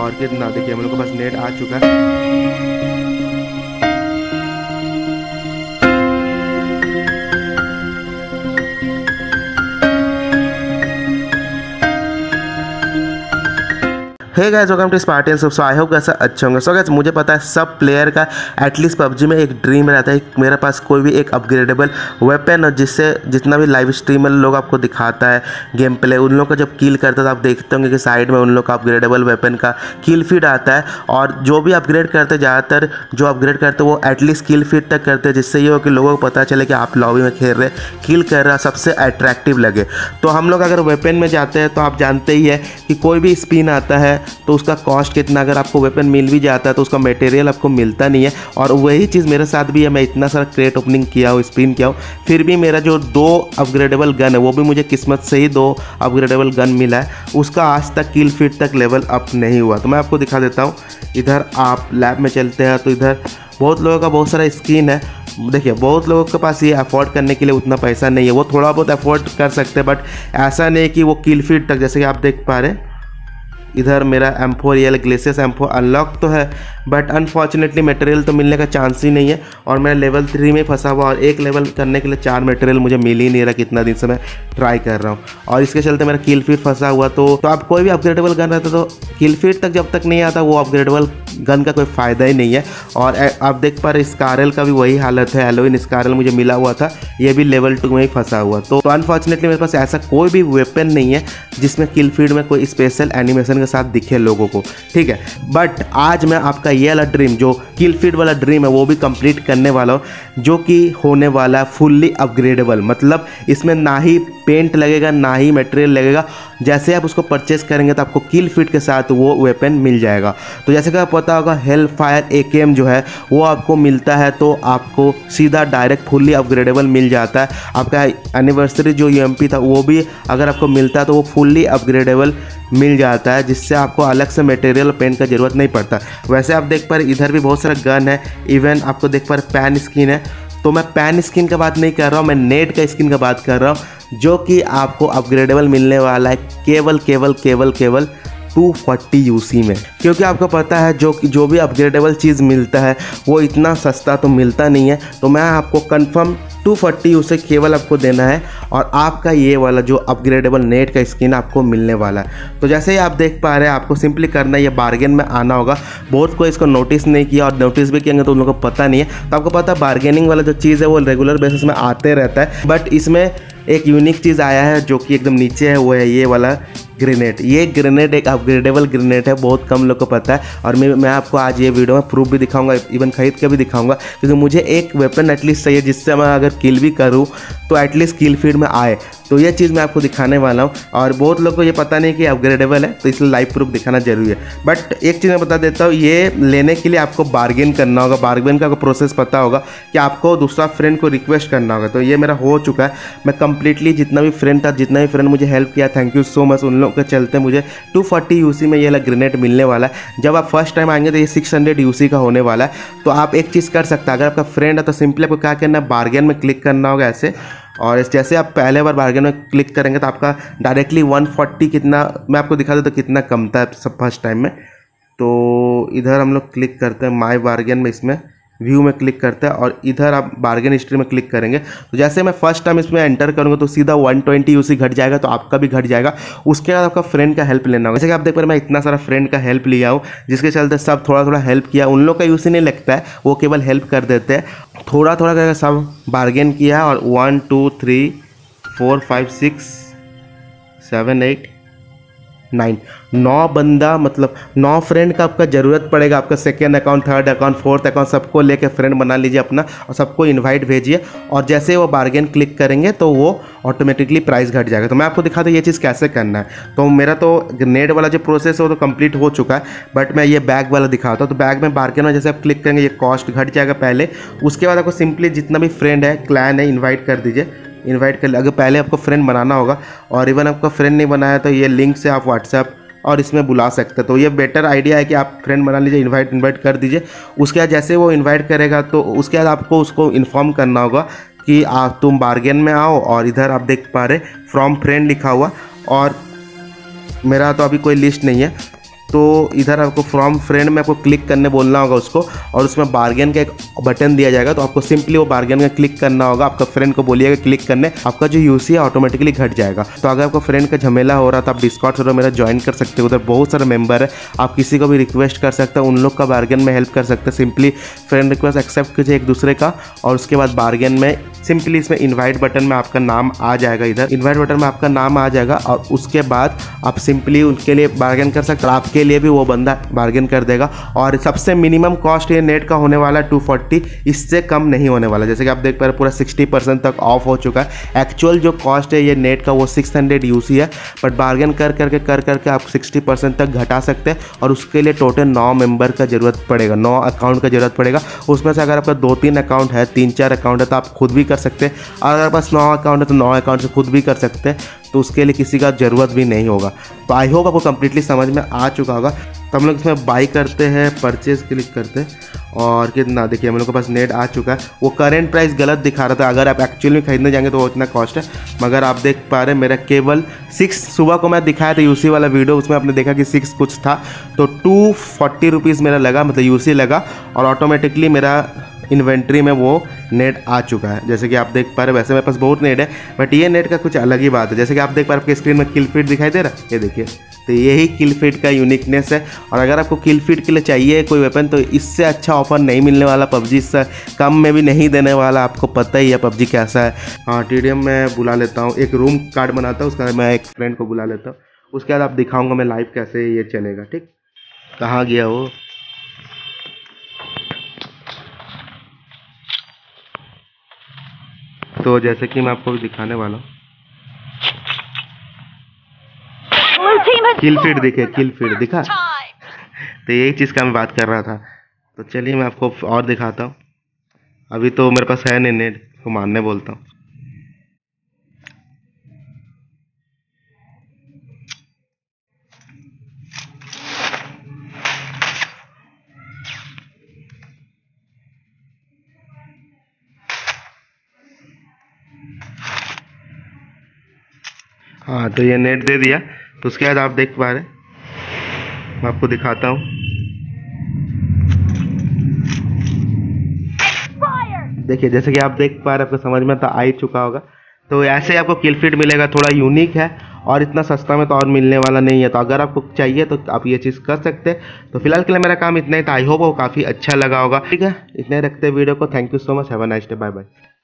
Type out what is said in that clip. और कितना देखिए हम लोग के पास नेट आ चुका है। Hey guys welcome to Spartan सब। सो आई होप कैसा अच्छे होंगे। सो गाइस मुझे पता है सब प्लेयर का एटलीस्ट पबजी में एक ड्रीम रहता है, मेरे पास कोई भी एक अपग्रेडेबल वेपन हो जिससे जितना भी लाइव स्ट्रीमर लोग आपको दिखाता है गेम प्ले, उन लोग को जब किल करता है तो आप देखते होंगे कि साइड में उन लोग का अपग्रेडेबल वेपन का किल फीड आता है। और जो भी अपग्रेड करते हैं, ज़्यादातर जो अपग्रेड करते हैं वो एटलीस्ट किल फीड तक करते हैं, जिससे ये हो कि लोगों को पता चले कि आप लॉबी में खेल रहे किल कर रहा, सबसे अट्रैक्टिव लगे। तो हम लोग अगर वेपन में जाते हैं तो आप जानते ही है कि कोई भी स्पिन आता है तो उसका कॉस्ट कितना, अगर आपको वेपन मिल भी जाता है तो उसका मटेरियल आपको मिलता नहीं है। और वही चीज़ मेरे साथ भी है, मैं इतना सारा क्रेट ओपनिंग किया हूँ, स्पिन किया हूँ, फिर भी मेरा जो दो अपग्रेडेबल गन है, वो भी मुझे किस्मत से ही दो अपग्रेडेबल गन मिला है, उसका आज तक किल फीड तक लेवल अप नहीं हुआ। तो मैं आपको दिखा देता हूँ, इधर आप लैब में चलते हैं तो इधर बहुत लोगों का बहुत सारा स्किन है। देखिए बहुत लोगों के पास ये अफोर्ड करने के लिए उतना पैसा नहीं है, वो थोड़ा बहुत अफोर्ड कर सकते हैं, बट ऐसा नहीं कि वो किल फीड तक। जैसे कि आप देख पा रहे हैं इधर मेरा M4 Royal Glacius M4 unlock तो है, बट अनफॉर्चुनेटली मटेरियल तो मिलने का चांस ही नहीं है, और मैं लेवल 3 में फंसा हुआ, और एक लेवल करने के लिए 4 मटेरियल मुझे मिल ही नहीं रहा, कितना दिन से मैं ट्राई कर रहा हूँ, और इसके चलते मेरा किल फीड फंसा हुआ। तो आप कोई भी अपग्रेडेबल गन रहता तो किल फीड तक जब तक नहीं आता वो अपग्रेडेबल गन का कोई फ़ायदा ही नहीं है। और आप देख पा रहे स्कारल का भी वही हालत है, एलोइन स्कारल मुझे मिला हुआ था, ये भी लेवल 2 में ही फंसा हुआ। तो अनफॉर्चुनेटली मेरे पास ऐसा कोई भी वेपन नहीं है जिसमें किल फीड में कोई स्पेशल एनिमेशन के साथ दिखे लोगों को, ठीक है। बट आज मैं आपका ये वाला ड्रीम, जो किल फीड वाला ड्रीम है, वो भी कंप्लीट करने वाला हूँ, जो कि होने वाला है फुल्ली अपग्रेडेबल। मतलब इसमें ना ही पेंट लगेगा ना ही मटेरियल लगेगा, जैसे आप उसको परचेस करेंगे तो आपको किल फीड के साथ वो वेपन मिल जाएगा। तो जैसे कि आप पता होगा हेलफायर एकेएम जो है वो आपको मिलता है तो आपको सीधा डायरेक्ट फुल्ली अपग्रेडेबल मिल जाता है। आपका एनिवर्सरी जो यूएमपी था वो भी अगर आपको मिलता है तो वो फुल्ली अपग्रेडेबल मिल जाता है, जिससे आपको अलग से मटेरियल और पेंट का ज़रूरत नहीं पड़ता। वैसे आप देख पा रहे इधर भी बहुत सारा गन है, इवन आपको देख पा रहे पैन स्किन है। तो मैं पैन स्किन का बात नहीं कर रहा हूँ, मैं नेट का स्किन का बात कर रहा हूँ, जो कि आपको अपग्रेडेबल मिलने वाला है केवल केवल केवल केवल 240 यूसी में, क्योंकि आपको पता है जो भी अपग्रेडेबल चीज़ मिलता है वो इतना सस्ता तो मिलता नहीं है। तो मैं आपको कंफर्म 240 यूसी केवल आपको देना है, और आपका ये वाला जो अपग्रेडेबल नेट का स्किन आपको मिलने वाला है। तो जैसे ही आप देख पा रहे हैं आपको सिंपली करना है, ये बार्गेन में आना होगा। बहुत कोई इसको नोटिस नहीं किया, और नोटिस भी किएंगे तो उन लोगों को पता नहीं है। तो आपको पता है बार्गेनिंग वाला जो चीज़ है वो रेगुलर बेसिस में आते रहता है, बट इसमें एक यूनिक चीज़ आया है जो कि एकदम नीचे है, वो है ये वाला ग्रेनेड। ये ग्रेनेड एक अपग्रेडेबल ग्रेनेड है, बहुत कम लोग को पता है, और मैं आपको आज ये वीडियो में प्रूफ भी दिखाऊंगा, इवन ख़रीद के भी दिखाऊंगा, क्योंकि मुझे एक वेपन एटलीस्ट चाहिए जिससे मैं अगर किल भी करूँ तो एटलीस्ट किल फीड में आए। तो ये चीज़ मैं आपको दिखाने वाला हूँ, और बहुत लोग को ये पता नहीं कि अपग्रेडेबल है, तो इसलिए लाइव प्रूफ दिखाना जरूरी है। बट एक चीज़ मैं बता देता हूँ, ये लेने के लिए आपको बार्गेन करना होगा। बार्गेन का प्रोसेस पता होगा कि आपको दूसरा फ्रेंड को रिक्वेस्ट करना होगा। तो ये मेरा हो चुका है, मैं कंप्लीटली जितना भी फ्रेंड था, जितना भी फ्रेंड मुझे हेल्प किया, थैंक यू सो मच उन लोग के चलते मुझे 240 यूसी में ये ग्रेनेड मिलने वाला है। जब आप फर्स्ट टाइम आएंगे तो ये 600 यूसी का होने वाला है। तो आप एक चीज़ कर सकते हैं, अगर आपका फ्रेंड है तो सिंपली आपको क्या करना है, बार्गेन में क्लिक करना होगा ऐसे, और जैसे आप पहले बार बार्गेन में क्लिक करेंगे तो आपका डायरेक्टली 140 कितना, मैं आपको दिखा दूँ तो कितना कमता है सब फर्स्ट टाइम में। तो इधर हम लोग क्लिक करते हैं माय बार्गेन में, इसमें व्यू में क्लिक करते हैं, और इधर आप बार्गेन हिस्ट्री में क्लिक करेंगे। तो जैसे मैं फर्स्ट टाइम इसमें एंटर करूँगा तो सीधा 120 यूसी घट जाएगा, तो आपका भी घट जाएगा। उसके बाद आपका फ्रेंड का हेल्प लेना होगा। जैसे कि आप देख पा रहे हैं मैं इतना सारा फ्रेंड का हेल्प लिया हूँ, जिसके चलते सब थोड़ा थोड़ा हेल्प किया, उन लोग का यूसी नहीं लगता है, वो केवल हेल्प कर देते हैं, थोड़ा थोड़ा करके सब बार्गेन किया। और 1 2 3 4 5 6 7 8 9 9 बंदा, मतलब 9 फ्रेंड का आपका ज़रूरत पड़ेगा। आपका second account, third account, fourth account, सबको लेके फ्रेंड बना लीजिए अपना, और सबको इनवाइट भेजिए, और जैसे वो बार्गेन क्लिक करेंगे तो वो ऑटोमेटिकली प्राइस घट जाएगा। तो मैं आपको दिखा दूँ ये चीज़ कैसे करना है। तो मेरा तो ग्रेनेड वाला जो प्रोसेस है वो तो कम्प्लीट हो चुका है, बट मैं ये बैग वाला दिखाता हूँ। तो बैग में बार्गेन में जैसे आप क्लिक करेंगे ये कॉस्ट घट जाएगा पहले, उसके बाद आपको सिंपली जितना भी फ्रेंड है, क्लैन है, इन्वाइट कर दीजिए। इनवाइट कर ले, अगर पहले आपको फ्रेंड बनाना होगा, और इवन आपका फ्रेंड नहीं बनाया तो ये लिंक से आप व्हाट्सएप और इसमें बुला सकते हैं। तो ये बेटर आइडिया है कि आप फ्रेंड बना लीजिए, इनवाइट कर दीजिए। उसके बाद जैसे वो इनवाइट करेगा तो उसके बाद आपको उसको इन्फॉर्म करना होगा कि आप तुम बार्गेन में आओ, और इधर आप देख पा रहे फ्रॉम फ्रेंड लिखा हुआ, और मेरा तो अभी कोई लिस्ट नहीं है। तो इधर आपको फ्रॉम फ्रेंड में आपको क्लिक करने बोलना होगा उसको, और उसमें बार्गेन का एक बटन दिया जाएगा, तो आपको सिंपली वो बार्गेन का क्लिक करना होगा। आपका फ्रेंड को बोलिएगा क्लिक करने, आपका जो यूसी है ऑटोमेटिकली घट जाएगा। तो अगर आपका फ्रेंड का झमेला हो रहा था, आप डिस्कॉर्ड सर्वर मेरा ज्वाइन कर सकते हो, उधर बहुत सारे मेंबर है, आप किसी को भी रिक्वेस्ट कर सकते हो, उन लोग का बार्गेन में हेल्प कर सकते हैं। सिंपली फ्रेंड रिक्वेस्ट एक्सेप्ट कीजिए एक दूसरे का, और उसके बाद बार्गेन में सिंपली इसमें इन्वाइट बटन में आपका नाम आ जाएगा। इधर इन्वाइट बटन में आपका नाम आ जाएगा, और उसके बाद आप सिंपली उनके लिए बार्गेन कर सकते हो, आपके लिए भी वो बंदा बार्गेन कर देगा। और सबसे मिनिमम कॉस्ट ये नेट का होने वाला 240, इससे कम नहीं होने वाला। जैसे कि आप देख पा रहे पूरा 60% तक ऑफ हो चुका है। एक्चुअल जो कॉस्ट है ये नेट का वो 600 यूसी है, बट बार्गेन कर करके आप 60% तक घटा सकते हैं, और उसके लिए टोटल 9 मेंबर का ज़रूरत पड़ेगा, 9 अकाउंट का ज़रूरत पड़ेगा। उसमें से अगर आपका 2-3 अकाउंट है, 3-4 अकाउंट है तो आप खुद भी कर सकते हैं, और अगर पास 9 अकाउंट है तो 9 अकाउंट से खुद भी कर सकते हैं, तो उसके लिए किसी का ज़रूरत भी नहीं होगा। तो आई होप आपको कंप्लीटली समझ में आ चुका होगा। तो हम लोग इसमें बाई करते हैं, परचेज़ क्लिक करते हैं, और कितना देखिए हम लोग के पास नेट आ चुका है। वो करेंट प्राइस गलत दिखा रहा था, अगर आप एक्चुअली में खरीदने जाएंगे तो वो इतना कॉस्ट है, मगर आप देख पा रहे मेरा केवल 6 सुबह को मैं दिखाया था यूसी वाला वीडियो, उसमें आपने देखा कि 6 कुछ था, तो 240 रुपीज़ मेरा लगा, मतलब यूसी लगा, और ऑटोमेटिकली मेरा इन्वेंट्री में वो नेट आ चुका है। जैसे कि आप देख पा रहे वैसे मेरे पास बहुत नेट है, बट ये नेट का कुछ अलग ही बात है। जैसे कि आप देख पा रहे आपके स्क्रीन में किल फीड दिखाई दे रहा है, ये देखिए, तो यही किल फीड का यूनिकनेस है। और अगर आपको किल फीड के लिए चाहिए कोई वेपन, तो इससे अच्छा ऑफर नहीं मिलने वाला, पबजी से कम में भी नहीं देने वाला, आपको पता ही है पबजी कैसा है। हाँ, TDM में बुला लेता हूँ, एक रूम कार्ड बनाता हूँ, उसका मैं एक फ्रेंड को बुला लेता हूँ, उसके बाद आप दिखाऊँगा मैं लाइव कैसे ये चलेगा। ठीक, कहाँ गया वो? तो जैसे कि मैं आपको दिखाने वाला हूँ, किल फीड दिखे, किल फीड दिखा, तो यही चीज़ का मैं बात कर रहा था। तो चलिए मैं आपको और दिखाता हूँ, अभी तो मेरे पास है नहीं नेट, तो मानने बोलता हूँ। हाँ, तो ये नेट दे दिया, तो उसके बाद आप देख पा रहे हैं, मैं आपको दिखाता हूँ। देखिए जैसे कि आप देख पा रहे हैं, आपको समझ में तो आ ही चुका होगा। तो ऐसे आपको किल फीड मिलेगा, थोड़ा यूनिक है, और इतना सस्ता में तो और मिलने वाला नहीं है। तो अगर आपको चाहिए तो आप ये चीज़ कर सकते हैं। तो फिलहाल के लिए मेरा काम इतना ही था, आई होप वो काफ़ी अच्छा लगा होगा। ठीक है, इतने रखते वीडियो को। Thank you so much, have a nice day, bye bye.